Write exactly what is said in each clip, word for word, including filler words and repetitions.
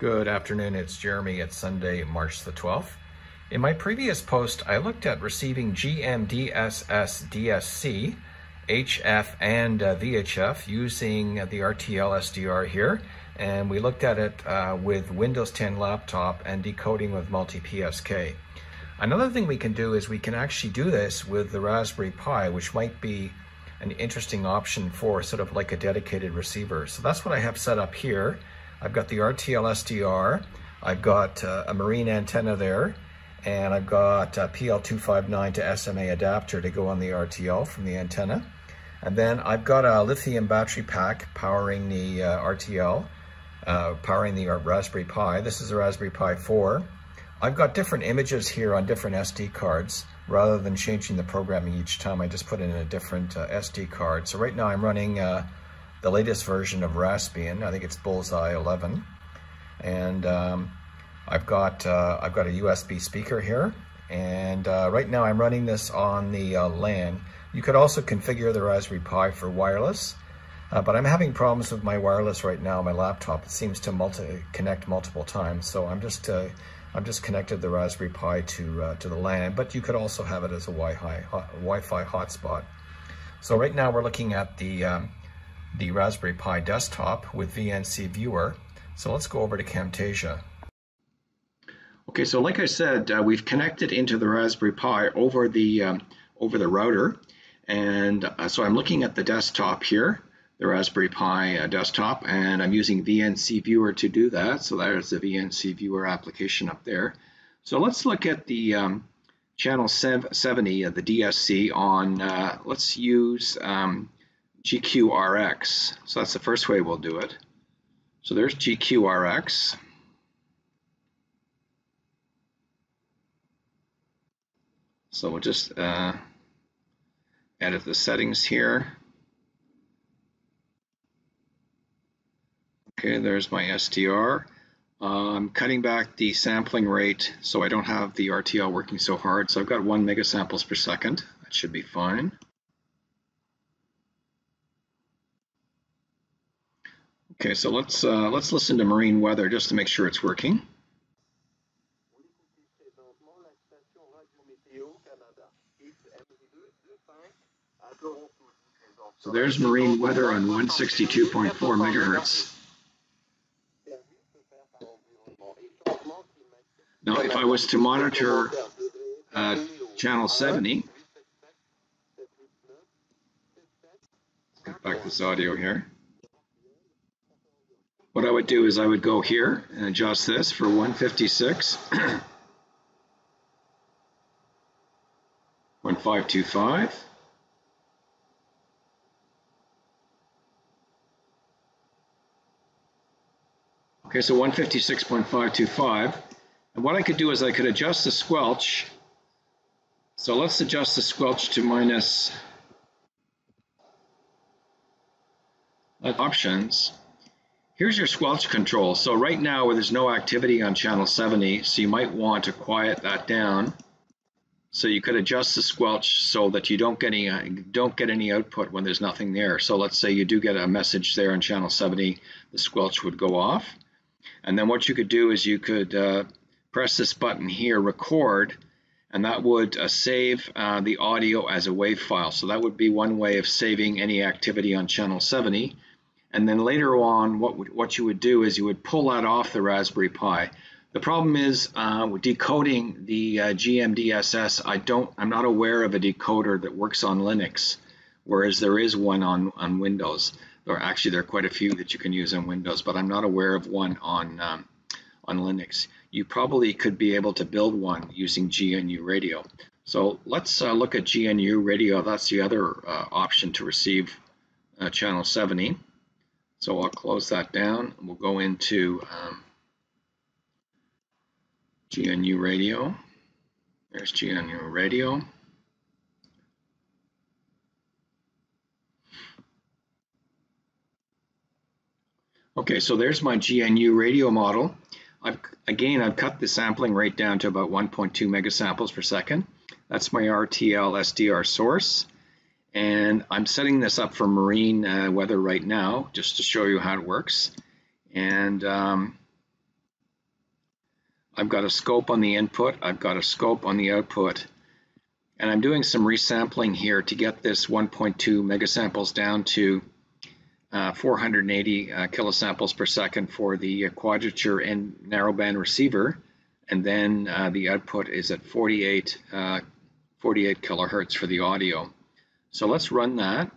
Good afternoon, it's Jeremy. It's Sunday, March the twelfth. In my previous post, I looked at receiving G M D S S D S C, H F, and uh, V H F using the R T L S D R here. And we looked at it uh, with Windows ten laptop and decoding with multi P S K. Another thing we can do is we can actually do this with the Raspberry Pi, which might be an interesting option for sort of like a dedicated receiver. So that's what I have set up here. I've got the R T L S D R, I've got uh, a marine antenna there, and I've got a P L two fifty-nine to S M A adapter to go on the R T L from the antenna. And then I've got a lithium battery pack powering the uh, R T L, uh, powering the Raspberry Pi. This is a Raspberry Pi four. I've got different images here on different S D cards. Rather than changing the programming each time, I just put in a different uh, S D card. So right now I'm running uh, the latest version of Raspbian. I think it's Bullseye eleven, and um, I've got uh, I've got a U S B speaker here, and uh, right now I'm running this on the uh, LAN. You could also configure the Raspberry Pi for wireless, uh, but I'm having problems with my wireless right now. My laptop, it seems to multi connect multiple times, so I'm just uh, I'm just connected the Raspberry Pi to uh, to the LAN. But you could also have it as a Wi-Fi Wi-Fi hotspot. So right now we're looking at the um, the Raspberry Pi desktop with V N C Viewer. So let's go over to Camtasia. Okay, so like I said, uh, we've connected into the Raspberry Pi over the, um, over the router. And uh, so I'm looking at the desktop here, the Raspberry Pi uh, desktop, and I'm using V N C Viewer to do that. So there's the V N C Viewer application up there. So let's look at the um, channel seventy of the D S C on, uh, let's use um, G Q R X. So that's the first way we'll do it. So there's G Q R X. So we'll just uh, edit the settings here. Okay, there's my S D R. Uh, I'm cutting back the sampling rate so I don't have the R T L working so hard. So I've got one megasamples per second. That should be fine. Okay, so let's uh, let's listen to marine weather just to make sure it's working. So there's marine weather on one sixty-two point four megahertz. Now, if I was to monitor uh, channel seventy, let's get back this audio here. What I would do is I would go here and adjust this for one fifty-six, one five two five, okay, so one fifty-six point five two five, and what I could do is I could adjust the squelch. So let's adjust the squelch to minus options. Here's your squelch control. So right now where there's no activity on channel seventy, so you might want to quiet that down. So you could adjust the squelch so that you don't get any uh, don't get any output when there's nothing there. So let's say you do get a message there on channel seventy, the squelch would go off. And then what you could do is you could uh, press this button here, record, and that would uh, save uh, the audio as a WAV file. So that would be one way of saving any activity on channel seventy. And then later on, what would, what you would do is you would pull that off the Raspberry Pi. The problem is uh, with decoding the uh, G M D S S. I don't, I'm not aware of a decoder that works on Linux, whereas there is one on on Windows. Or actually, there are quite a few that you can use on Windows, but I'm not aware of one on um, on Linux. You probably could be able to build one using G N U Radio. So let's uh, look at G N U Radio. That's the other uh, option to receive uh, channel seventy. So I'll close that down. We'll go into um, G N U Radio. There's G N U Radio. Okay, so there's my G N U Radio model. I've, again, I've cut the sampling rate down to about one point two megasamples per second. That's my R T L S D R source. And I'm setting this up for marine uh, weather right now, just to show you how it works. And um, I've got a scope on the input, I've got a scope on the output, and I'm doing some resampling here to get this one point two megasamples down to uh, four hundred eighty uh, kilosamples per second for the uh, quadrature and narrowband receiver, and then uh, the output is at forty-eight kilohertz for the audio. So let's run that.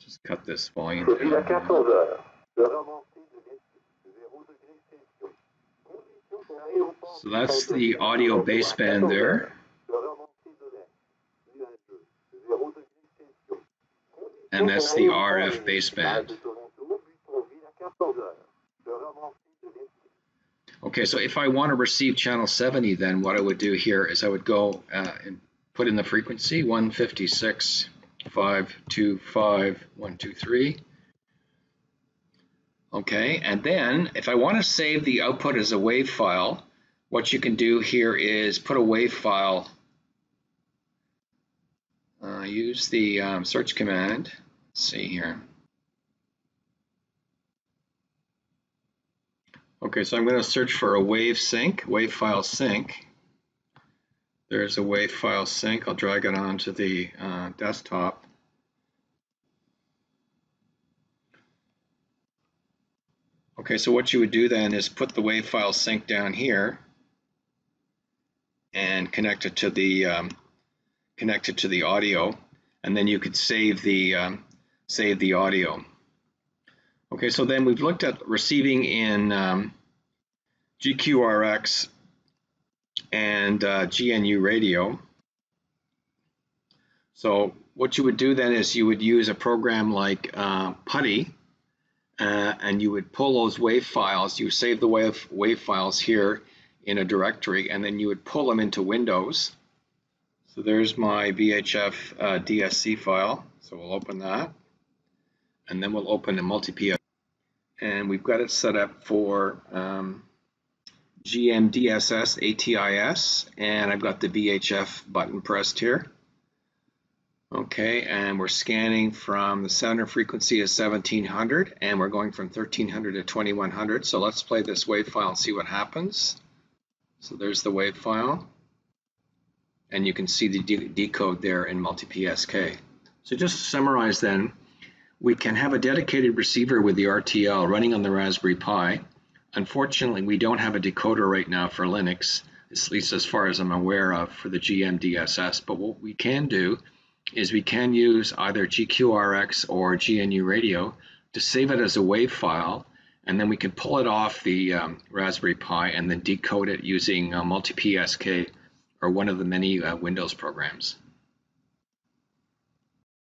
Just cut this volume down. So that's the audio baseband there. And that's the R F baseband. Okay, so if I want to receive channel seventy, then what I would do here is I would go uh, and put in the frequency one fifty-six, five twenty-five, one twenty-three. Okay, and then if I want to save the output as a wave file, what you can do here is put a wave file, uh, use the um, search command. Let's see here. Okay, so I'm going to search for a wave sync, wave file sync. There's a wave file sync. I'll drag it onto the uh, desktop. Okay, so what you would do then is put the wave file sync down here and connect it to the um, connect it to the audio, and then you could save the um, save the audio. Okay, so then we've looked at receiving in um, G Q R X and uh, G N U Radio. So what you would do then is you would use a program like uh, PuTTY. Uh, and you would pull those wave files, you save the wave, wave files here in a directory, and then you would pull them into Windows. So there's my V H F uh, D S C file, so we'll open that, and then we'll open the multi-P S K, and we've got it set up for um, G M D S S ATIS, and I've got the V H F button pressed here. Okay, and we're scanning from the center frequency is seventeen hundred, and we're going from thirteen hundred to twenty-one hundred. So let's play this wave file and see what happens. So there's the wave file, and you can see the de decode there in multi-P S K. So just to summarize then, we can have a dedicated receiver with the R T L running on the Raspberry Pi. Unfortunately, we don't have a decoder right now for Linux, at least as far as I'm aware of, for the G M D S S, but what we can do is we can use either G Q R X or G N U Radio to save it as a wave file, and then we can pull it off the um, Raspberry Pi and then decode it using uh, multi-P S K or one of the many uh, Windows programs.